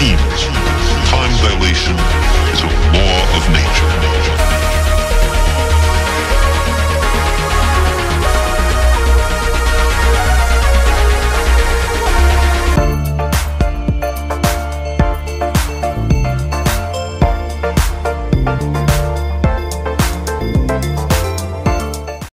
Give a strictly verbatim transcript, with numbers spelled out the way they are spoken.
team.